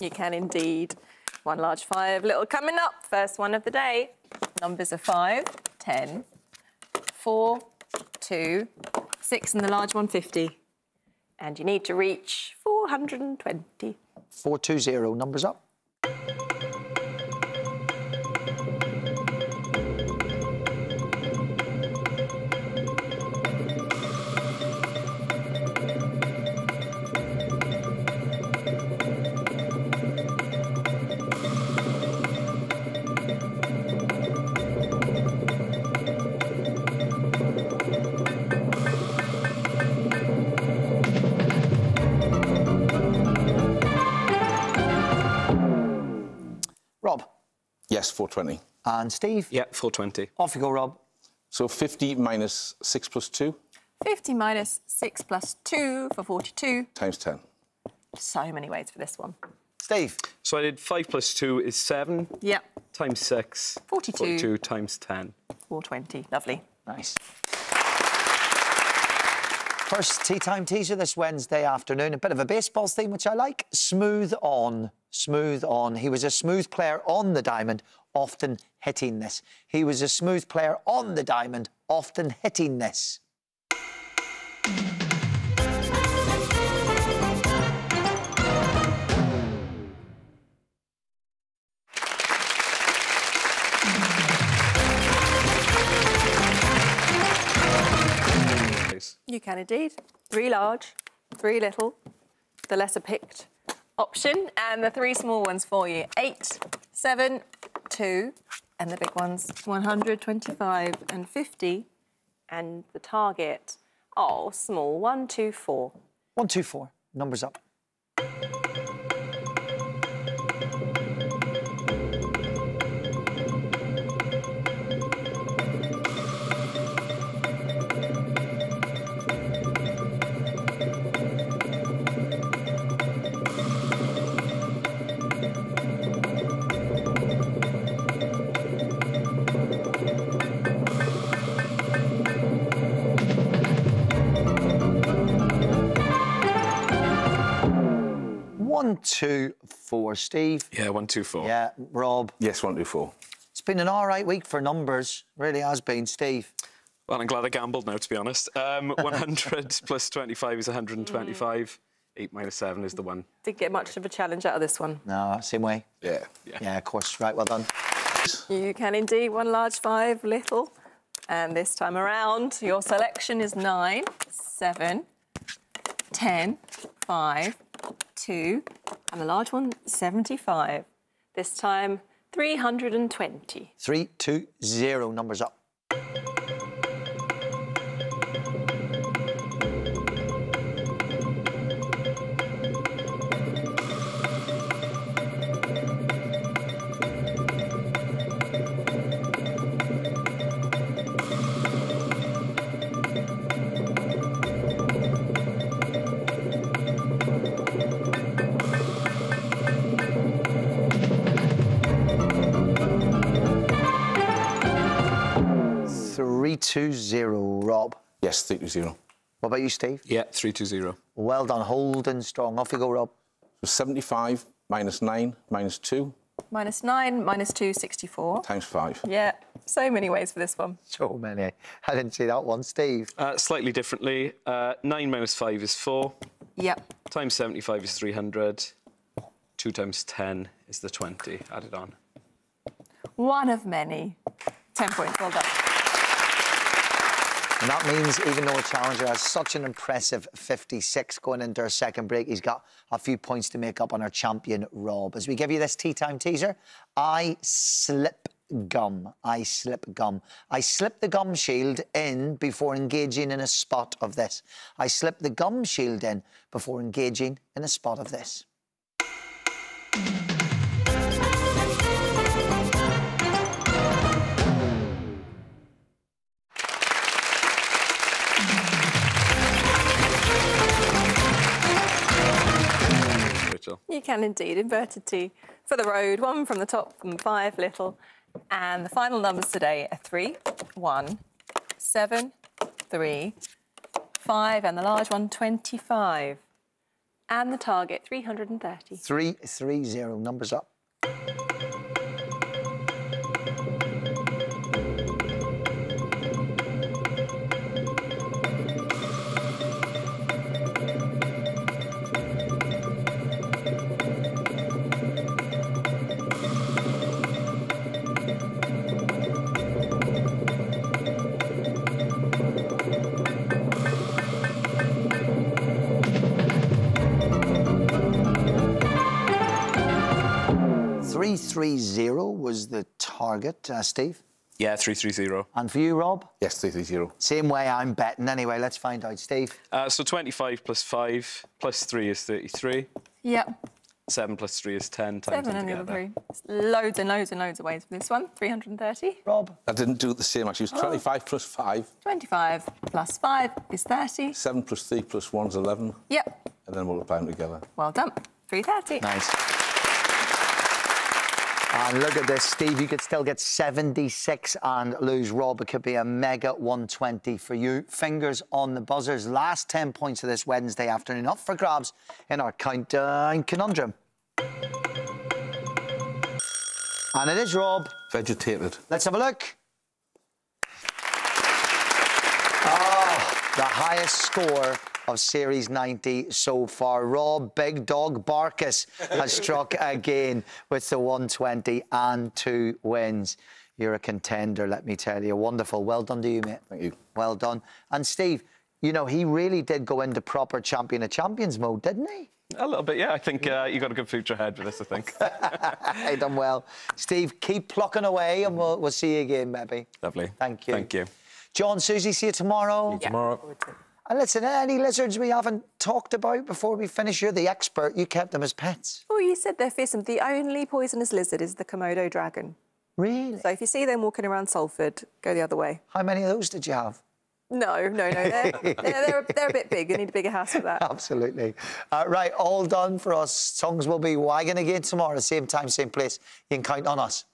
You can indeed. One large, five little coming up. First one of the day. Numbers are 5, 10, 4, 2, 6, and the large one 50. And you need to reach 420. 420, numbers up. Yes, 420. And Steve? Yeah, 420. Off you go, Rob. So 50 minus 6 plus 2? 50 minus 6 plus 2 for 42. Times 10. So many ways for this one. Steve? So I did 5 plus 2 is 7. Yeah. Times 6. 42. 42 times 10. 420. Lovely. Nice. First tea time teaser this Wednesday afternoon. A bit of a baseball theme, which I like. Smooth on. Smooth on. He was a smooth player on the diamond, often hitting this. He was a smooth player on the diamond, often hitting this. You can indeed. 3 large, 3 little, the lesser picked option, and the 3 small ones for you. 8, 7, 2, and the big ones 125 and 50, and the target, oh, small 124. 124, numbers up. One, two, four, Steve. Yeah, 124. Yeah, Rob. Yes, 124. It's been an all right week for numbers, really has been, Steve. Well, I'm glad I gambled now, to be honest. 100 plus 25 is 125. 8 minus 7 is the 1. Didn't get much of a challenge out of this one. No, same way. Yeah. Yeah, yeah, of course. Right, well done. You can indeed. 1 large, 5 little. And this time around, your selection is 9, 7, 10, 5... 2, and the large one, 75. This time, 320. 320, numbers up. Rob. Yes, 320. What about you, Steve? Yeah, 320. Well done, holding strong. Off you go, Rob. So 75 minus 9 minus 2. Minus 9 minus 2, 64. Times 5. Yeah, so many ways for this one. So many. I didn't see that one, Steve. Slightly differently. 9 minus 5 is 4. Yep. Times 75 is 300. 2 times 10 is the 20. Add it on. One of many. 10 points. Well done. And that means even though a challenger has such an impressive 56 going into her second break, he's got a few points to make up on our champion, Rob. As we give you this tea time teaser, I slip gum. I slip gum. I slip the gum shield in before engaging in a spot of this. I slip the gum shield in before engaging in a spot of this. You can indeed. Inverted T for the road. 1 from the top from 5 little. And the final numbers today are 3, 1, 7, 3, 5, and the large one, 25. And the target, 330. 330, numbers up. The target, Steve? Yeah, 330. And for you, Rob? Yes, 330. Same way I'm betting. Anyway, let's find out, Steve. So 25 plus 5 plus 3 is 33. Yep. 7 plus 3 is 10 times 7 and the other 3. Loads and loads and loads of ways for this one. 330. Rob? I didn't do it the same, actually. It was 25 plus 5. 25 plus 5 is 30. 7 plus 3 plus 1 is 11. Yep. And then we'll apply them together. Well done. 330. Nice. And look at this, Steve, you could still get 76 and lose. Rob, it could be a mega 120 for you. Fingers on the buzzers. Last 10 points of this Wednesday afternoon up for grabs in our Countdown Conundrum. And it is, Rob. Vegetated. Let's have a look. Oh, the highest score of Series 90 so far. Rob Big Dog Barkas has struck again with the 120 and 2 wins. You're a contender, let me tell you. Wonderful. Well done to you, mate. Thank you. Well done. And, Steve, you know, he really did go into proper Champion of Champions mode, didn't he? A little bit, yeah. I think you got a good future ahead with this, I think. I done well. Steve, keep plucking away and we'll see you again, maybe. Lovely. Thank you. Thank you. John, Susie, see you tomorrow. See you tomorrow. Yeah. And listen, any lizards we haven't talked about before we finish? You're the expert. You kept them as pets. Oh, you said they're fearsome. The only poisonous lizard is the Komodo dragon. Really? So if you see them walking around Salford, go the other way. How many of those did you have? No. They're a bit big. You need a bigger house for that. Absolutely. Right, all done for us. Songs will be wagging again tomorrow. Same time, same place. You can count on us.